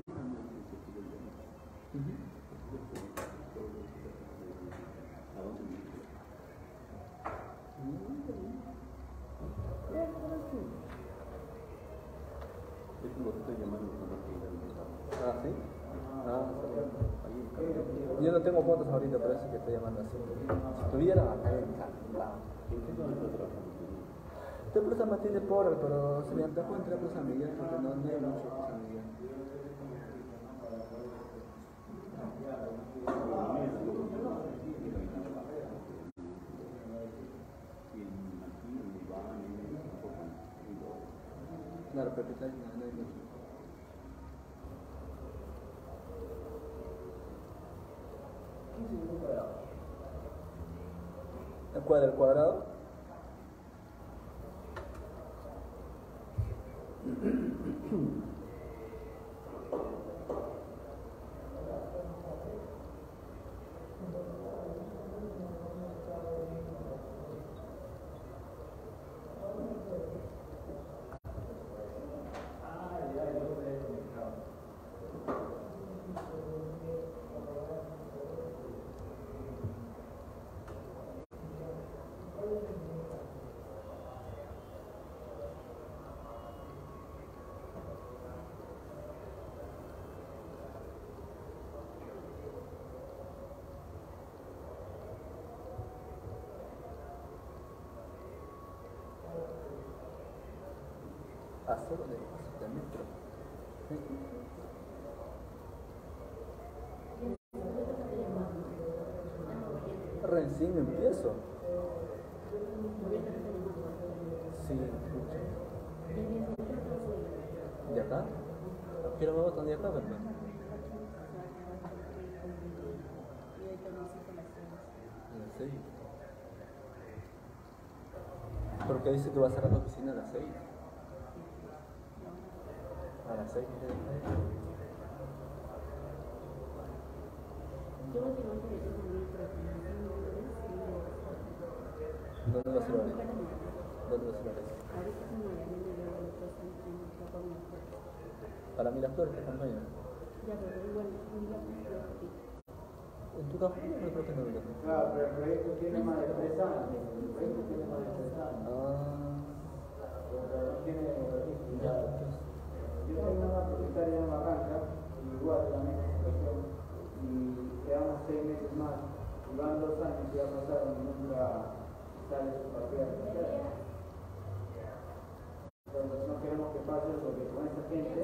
Yo no tengo fotos ahorita, pero eso que estoy llamando así. Si tuviera, acá en Este plaza más tiene pobre, pero se me antojó entrar por San Miguel porque no hay mucho por San Miguel. Claro, pero quizás no hay mucho. ¿La cuadra al cuadrado? Paseo de metro. Recién empiezo. Sí. ¿De acá? Quiero ver botón de acá, ¿verdad? ¿En serio? Porque dice que va a cerrar la oficina a las 6. A las 6. ¿Dónde los celulares? Para mí las flores que están mañana. Ya, pero igual, ¿en tu campo? No creo que no. Claro, pero el proyecto tiene más de 3 años. El proyecto tiene más de 3 años. Ah. Tiene ya. Yo tengo una propietaria en Barranca, igual la misma situación, y quedamos 6 meses más, y van 2 años y ya pasaron y nunca sale su partida de propietaria. Entonces no queremos que pase eso, que con esta gente,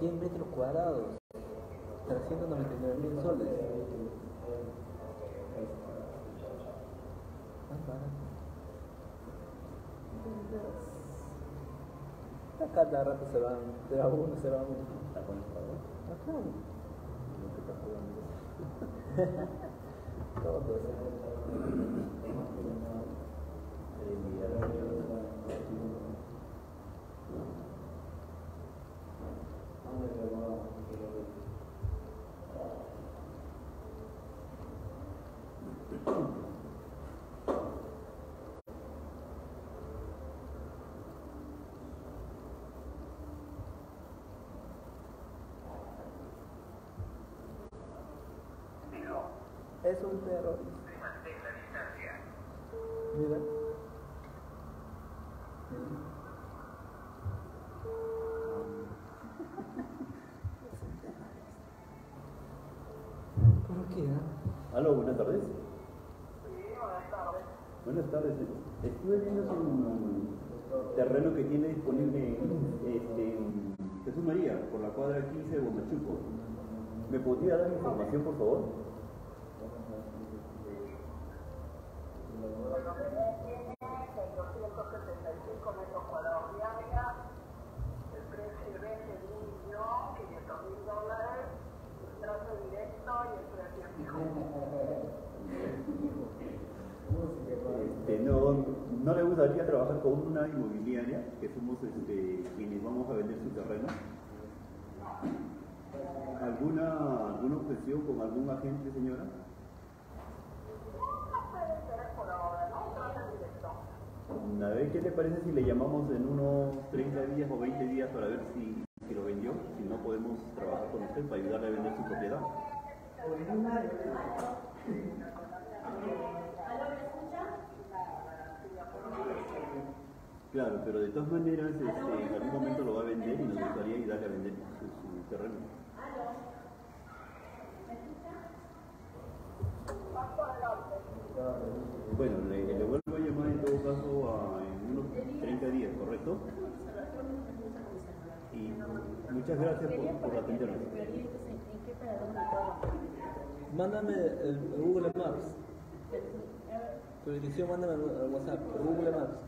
100 metros cuadrados, 399.000 soles. Acá cada rato se van, se va uno, se va uno. ¿Está con el favor? Acá. Todo es un perro. Mantén la distancia. Mira. ¿Cómo queda? Aló, buenas tardes. Sí, buenas tardes. Buenas tardes. Estuve viendo un terreno que tiene disponible Jesús María, por la cuadra 15 de Guamachuco. ¿Me podría dar información, por favor? ¿No le gustaría trabajar con una inmobiliaria, que somos quienes vamos a vender su terreno? ¿Alguna objeción con algún agente, señora? A ver, ¿qué le parece si le llamamos en unos 30 días o 20 días para ver si lo vendió? Si no, podemos trabajar con usted para ayudarle a vender su propiedad. Claro, pero de todas maneras en algún momento lo va a vender y nos gustaría ayudarle a vender su terreno. Bueno, le vuelvo a llamar en todo caso en unos 30 días, ¿correcto? Y muchas gracias por atendernos. Mándame el Google Maps. Tu dirección mándame al WhatsApp, por Google Maps.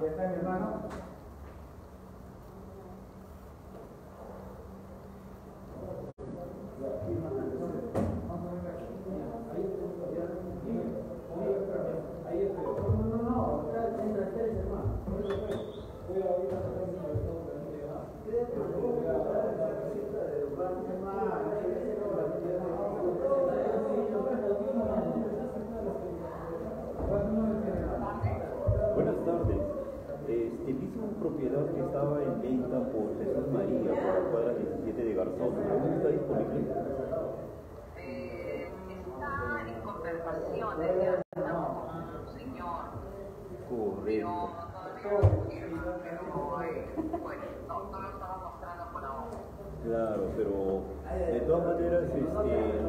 Ahí está mi hermano. estaba en venta por Jesús María, por la cuadra 17 de Garzón. ¿Aún está disponible? Está en conversaciones, ya estamos con un señor. Correcto. No lo estaba mostrando por ahora. Claro, pero de todas maneras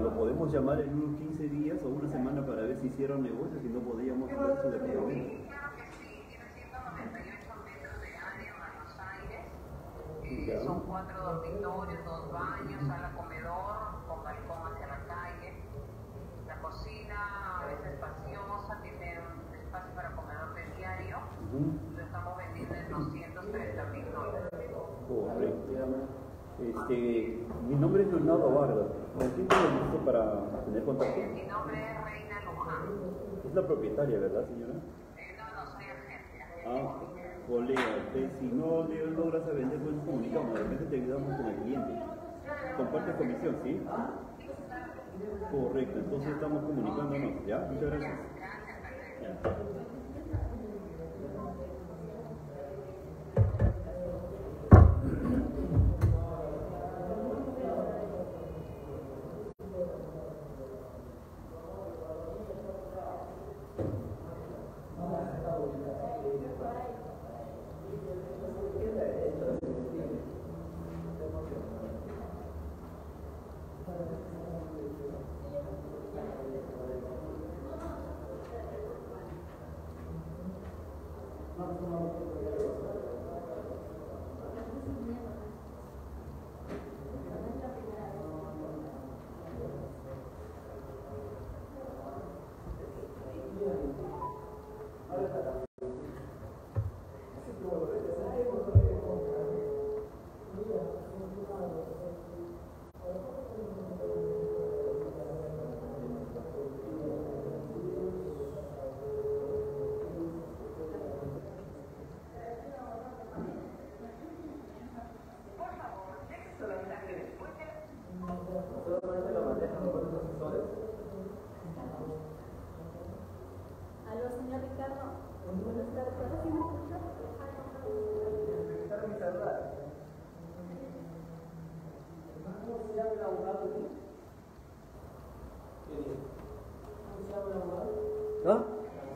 lo podemos llamar en unos 15 días o una semana para ver si hicieron negocios y no podíamos hablar eso de problema. Son 4 dormitorios, 2 baños, sala comedor, con balcón hacia la calle. La cocina a veces espaciosa, tiene un espacio para comedor de diario. Lo estamos vendiendo en $230.000. Correcto. Mi nombre es Leonardo Vargas. ¿Con quién te lo dice para tener contacto? Mi nombre es Reina Luján. Es la propietaria, ¿verdad, señora? No, soy agencia. Colega, si no logras a vender, pues comunicamos, de repente te ayudamos con el cliente. Compartes comisión, ¿sí? Correcto, entonces estamos comunicándonos, ¿ya? Muchas gracias.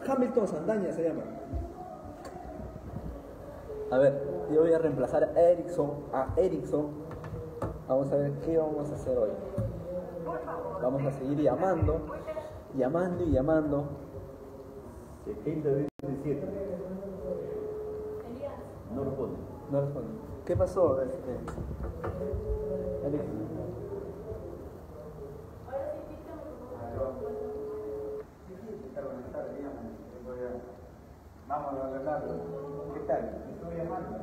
Hamilton Sandaña se llama. A ver, yo voy a reemplazar a Erickson. Vamos a ver qué vamos a hacer hoy. Vamos a seguir llamando. 70 veces 7. No responde. ¿Qué pasó? Erickson. Vamos a hablar. ¿Qué tal? ¿Me estoy llamando?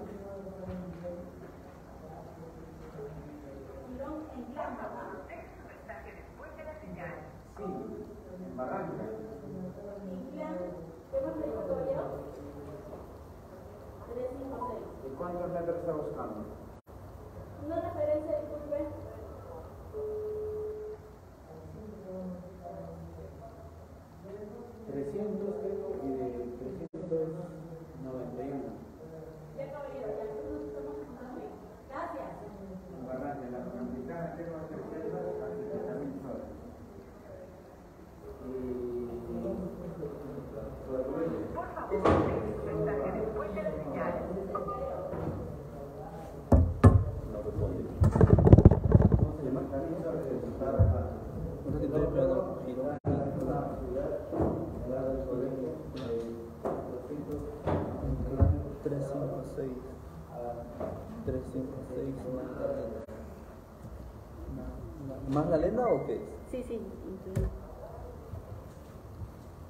Jirón Inclán, papá. Texto mensaje después de la señal. Sí, en Barranca. Inclán, ¿qué más te dijo todavía? 356. ¿Y cuántos metros está buscando? Una referencia, disculpe. ¿Magdalena o qué? Sí.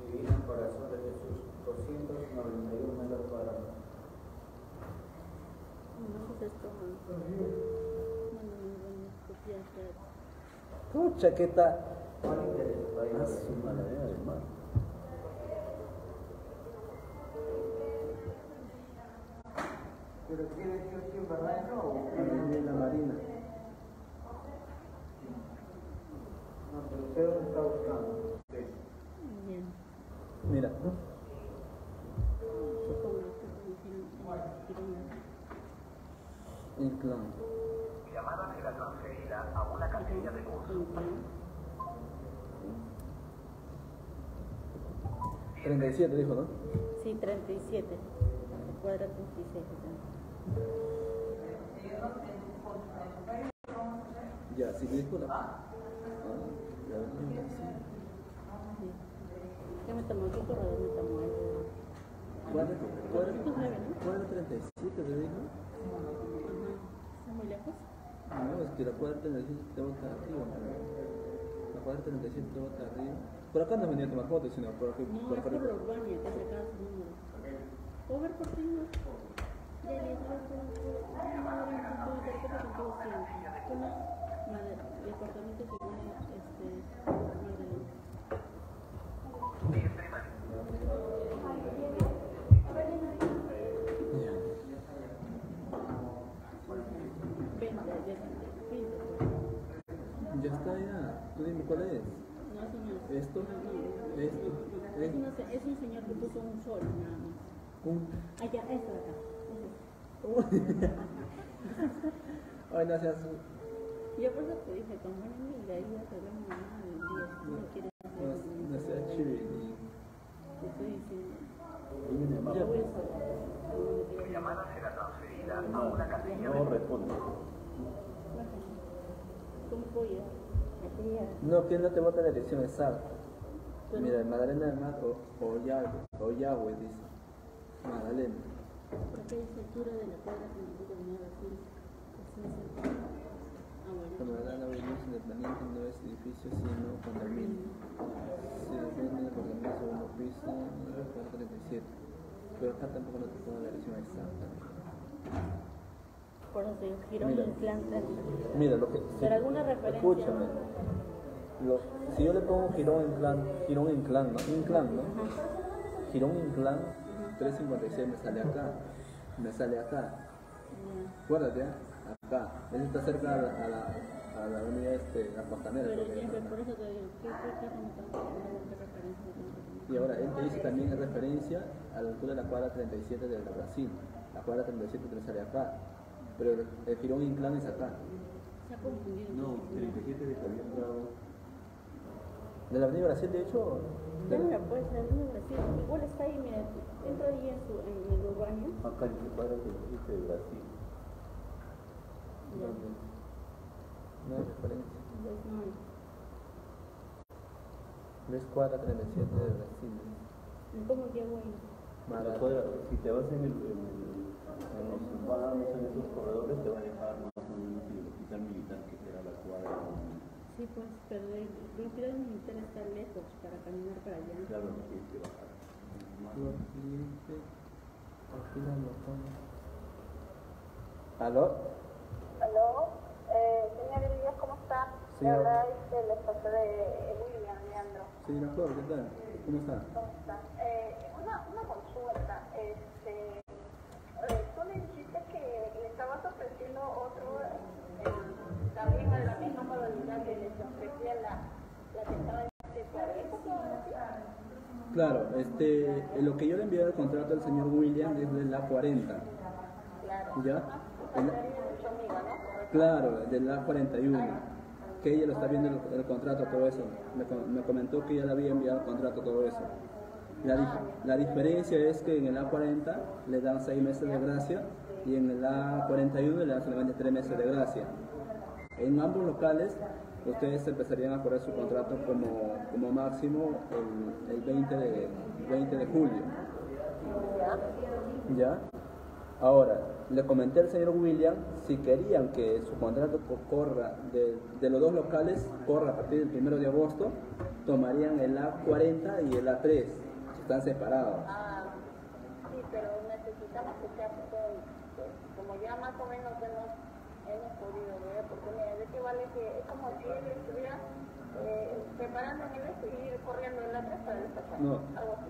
Divino Corazón de Jesús, 291 metros cuadrados. No, chaqueta. ¿Cuál interés? Ah, su Magdalena del Mar. ¿Pero tiene que aquí en Barranca o en la Marina? No, pero usted dónde está buscando. Bien. Mira, ¿no? 37 dijo, ¿no? Sí, 37. Cuadra 36. Ya, sí, disculpa. ¿Qué me tomó? ¿Qué corredor me tomó? ¿Cuadra 37 te dijo? ¿Está muy lejos? No, es que la cuadra 37 te va hasta arriba. La cuadra 37 te va hasta arriba. Por acá no venía a tomar fotos, sino por aquí. No, por acá. Por Urbania, te sacaba su número. Over por ti, ¿no? Ya le ya está, ya. Tú dime cuál es. No, señor. ¿Esto? ¿Esto? No sé, es un señor que puso un sol, nada más. ¿Un? Allá, esto de acá. Ay, no seas... Yo por eso te dije, como una humilde, ahí ya te veo una mamá del día, no quieres hacer... No seas chévere. Te estoy diciendo. Ya, pues. Tu llamada será transferida a una casilla de... No respondo. ¿Cómo puedo ir? No, que no te vota la elección, es sábado. Mira, Magdalena del Mar o Yahweh, dice. Magdalena. ¿Por qué dice altura de la cuadra que me puso venir a Brasil? La Magdalena Avenida Independiente no es edificio, sino condominio. Se depende del condominio segundo piso, 437. Pero acá tampoco no te pongo la elección exacta. Por eso digo, Jirón Inclán. Mira, lo que... ¿Pero si, alguna referencia? Escúchame. Lo, si yo le pongo Jirón Inclán, ¿no? Inclán, ¿no? Uh-huh. Jirón Inclán, uh-huh. 356 me sale acá. Me sale acá. Uh-huh. Acuérdate, acá. Él está cerca a la avenida la Costanera. Pero siempre, por eso te digo, ¿qué referencia? Y ahora, él te dice también referencia a la altura de la cuadra 37 del Brasil. La cuadra 37 te sale acá. Pero el Jirón Inclán es acá. Se ha confundido. No, 37 de Javier Bravo. ¿De la avenida Brasil, de hecho? Ya no la puedes, la avenida Brasil. Igual está ahí, mira, dentro de ahí en el Urbania. Acá en el cuadro de Brasil. No hay referencia. No es cuadra 37 de Brasil. ¿Cómo llegó ahí? Si te vas en el cuadro, no son esos corredores, te van a dejar más o menos el hospital militar, que será la cuadra. Sí, pues, pero el hospital militar está lejos para caminar para allá. Claro, no tienes que bajar. ¿Aló? ¿Aló? Señor Elías, ¿cómo está? Le habla del esposo de William, Leandro. Sí, doctor, ¿qué tal? ¿Cómo está? ¿Cómo está? Una consulta, tú le dijiste que le estabas ofreciendo otro, también a la misma modalidad que les ofrecía la que estaba en este cuadro. Claro, lo que yo le envié al contrato al señor William es de la 40. Claro. ¿Ya? Claro, de la 41. Que ella lo está viendo el contrato, todo eso. Me comentó que ella le había enviado el contrato, todo eso. La diferencia es que en el A40 le dan 6 meses de gracia y en el A41 le dan solamente 3 meses de gracia. En ambos locales ustedes empezarían a correr su contrato como máximo el 20 de julio. ¿Ya? Ahora, le comenté al señor William si querían que su contrato corra de los dos locales, corra a partir del 1 de agosto, tomarían el A40 y el A3. Están separados. Ah, sí, pero necesitamos que sea como ya más o menos hemos podido ver, porque mira, de que vale que es como si él estuviera preparando el evento y ir corriendo en la tres para despachar. No. Algo así.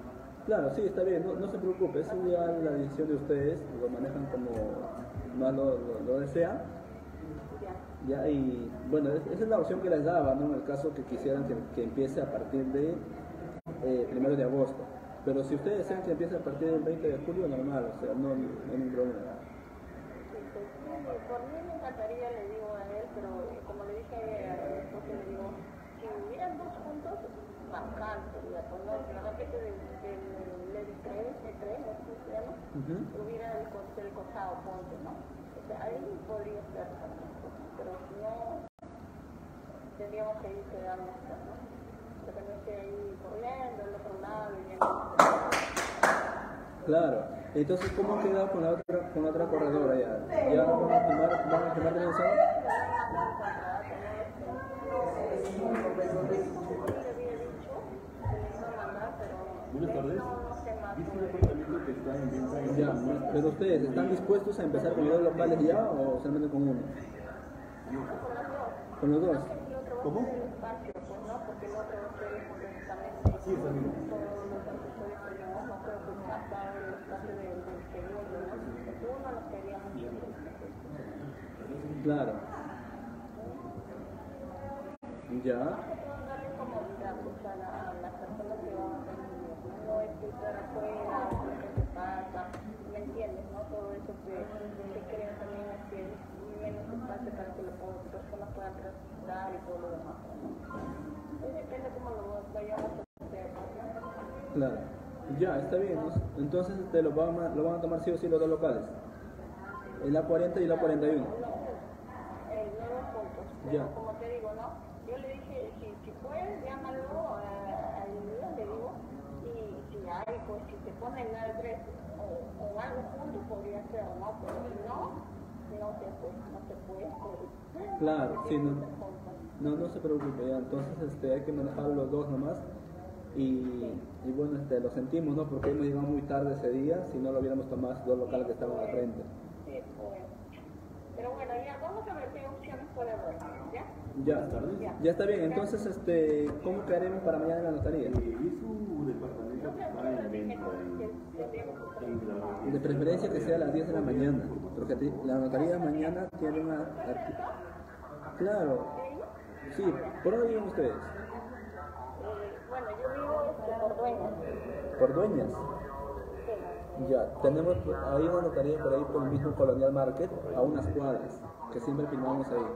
Claro, sí, está bien, no se preocupe, eso ya es la decisión de ustedes, lo manejan como más lo desean. Ya, y bueno, esa es la opción que les daba, ¿no? En el caso que quisieran que empiece a partir de 1 de agosto. Pero si ustedes desean que empiece a partir del 20 de julio, normal, o sea, no hay ningún problema. Por mí me encantaría, le digo a él, pero como le dije a él, porque le digo, que eran dos puntos marcantes, la gente del tren, ¿cómo se llama? Hubiera el costado ponte, ¿no? O sea, ahí podría estar también, pero si no, tendríamos que ir quedando, ¿no? Pero también que ahí corriendo, el otro lado, y el... Claro, entonces, ¿cómo han quedado con la otra corredora ya? ¿Ya van a quemar de lanzado? Buenas tardes. ¿Viste un apartamento que está en venta? Ya, pero ustedes, ¿están dispuestos a empezar con los dos locales ya o solamente con uno? Con los dos. ¿Cómo? Sí, es amigo. Claro. Ya. ¿Me entiendes? ¿No? Todo eso que creen también es que menos espacio para que las personas puedan transitar y todo lo demás, ¿no? Depende cómo lo vayamos a hacer, ¿no? Claro. Ya, está bien. Entonces te lo van a tomar sí o sí los dos locales. El A40 y el A41. No, los puntos. Pero ya, como te digo, ¿no? Yo le dije, si puedes, llámalo a Elías, le digo, y si hay, pues si te ponen al 3 o algo junto podría ser, ¿no? Pero si no se puede. Pero, claro, sí, no se preocupe, ya. Entonces hay que manejar los dos nomás. Y bueno, lo sentimos, ¿no? Porque hemos llegado muy tarde ese día, si no lo hubiéramos tomado esos dos locales que estaban al frente. Sí, pues. Pero bueno, ya vamos a ver qué opciones puede haber, ¿ya? Ya está bien. Entonces, ¿cómo quedaremos para mañana en la notaría? ¿Y su departamento está en venta? De preferencia que sea a las 10 de la mañana, porque la notaría mañana tiene una... Claro. Sí, ¿por dónde viven ustedes? Bueno, yo vivo por Dueñas. ¿Por Dueñas? Ya, tenemos ahí una notaría por ahí por el mismo Colonial Market, a unas cuadras, que siempre filmamos ahí.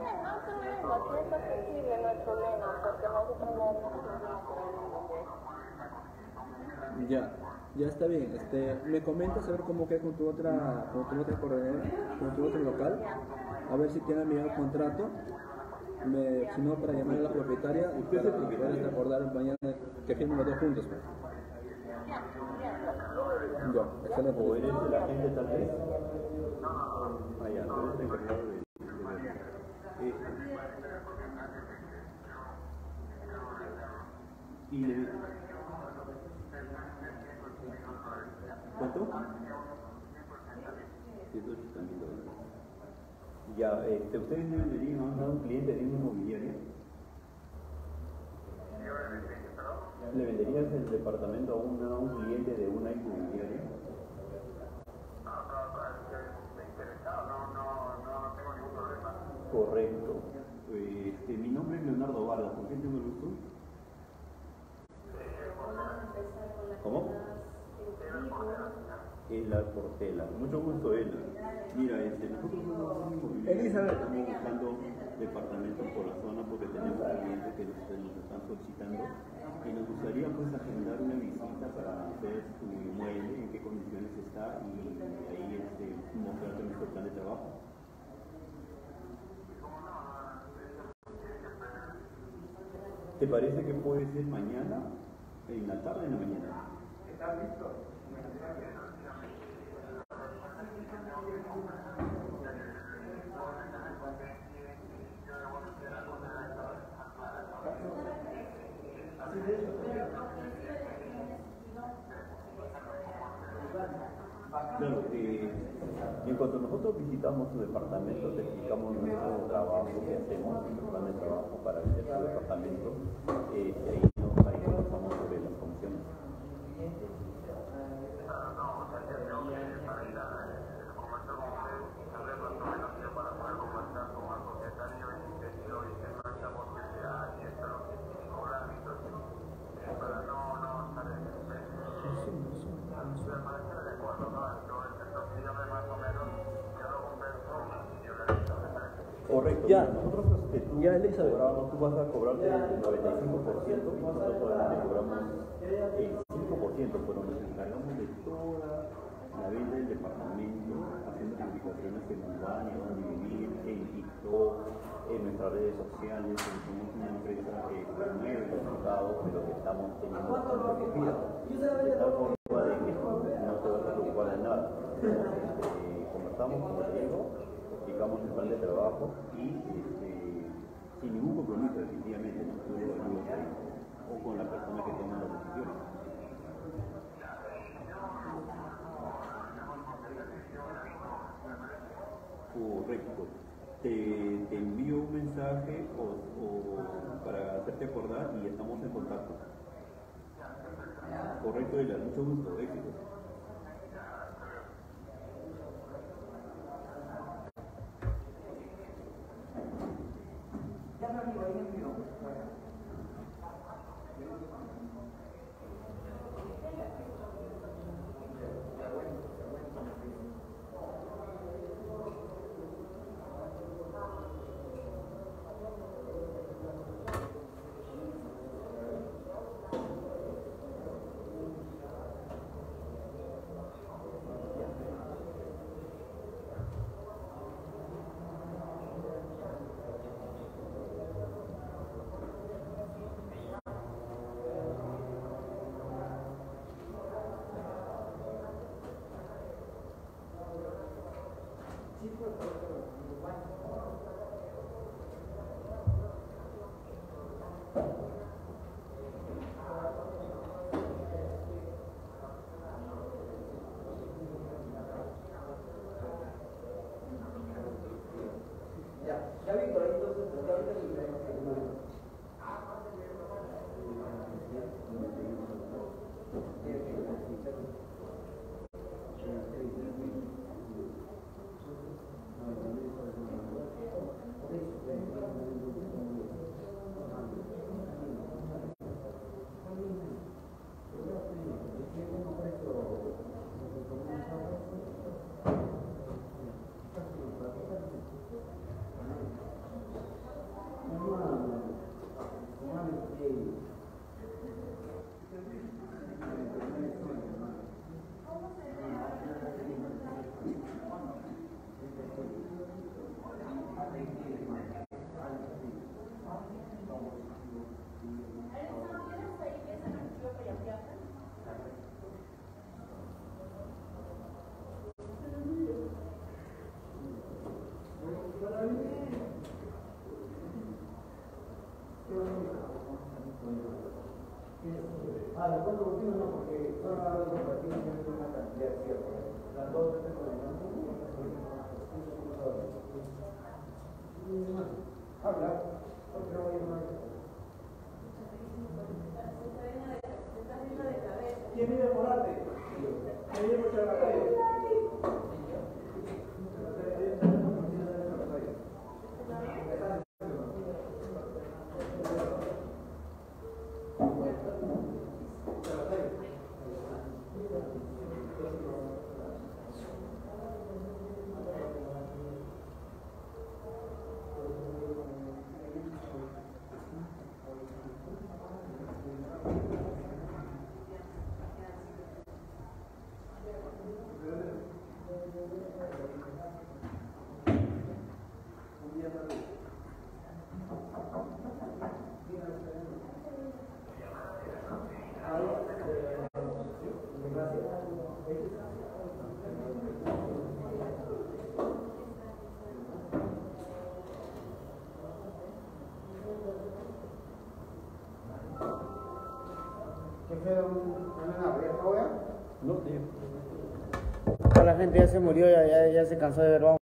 Ya está bien. Me comentas a ver cómo queda con tu otro local, a ver si tienen enviado el contrato, si no para llamar a la propietaria y poder acordar mañana que firmen los dos juntos. Ya, excelente. ¿O eres de la gente tal vez? Allá, tú eres encargado de... ¿Y cuánto? $180,000. Ya, ustedes deben venir, ¿no han dado un cliente de una inmobiliaria? ¿Le venderías el departamento a un cliente de una inmobiliaria? No tengo ningún problema. Correcto. Mi nombre es Leonardo Vargas, ¿con quién tengo el gusto? ¿Cómo? Ela Portela, mucho gusto, Ela. Mira, nosotros estamos buscando departamentos por la zona porque tenemos clientes que nos están solicitando y nos gustaría pues agendar una visita para ver su inmueble, en qué condiciones está y ahí mostrarte nuestro plan de trabajo. ¿Te parece que puede ser mañana? ¿En la tarde o en la mañana? ¿Está listo? Claro, en cuanto nosotros visitamos su departamento, te explicamos nuestro trabajo que hacemos, nuestro plan de trabajo para vender su departamento, ahí conversamos sobre las comisiones. Correcto. Ya, nosotros que tú ya les cobramos, tú vas a cobrarte el 95% y nosotros le cobramos el 5%, pero nos encargamos de toda la vida del departamento, haciendo publicaciones en Urbania, en Vivir, en TikTok, en nuestras redes sociales, en una empresa que fue el resultado de lo que estamos teniendo recogida. De tal forma de que no te vas a preocupar de nada. Conversamos con el Diego, explicamos el plan de trabajo y sin ningún compromiso, definitivamente, o con la persona que toma las decisiones. Correcto. Te envío un mensaje o para hacerte acordar y estamos en contacto. Correcto, Elías. Mucho gusto. Éxito. La gente ya se murió, ya se cansó de ver, vamos.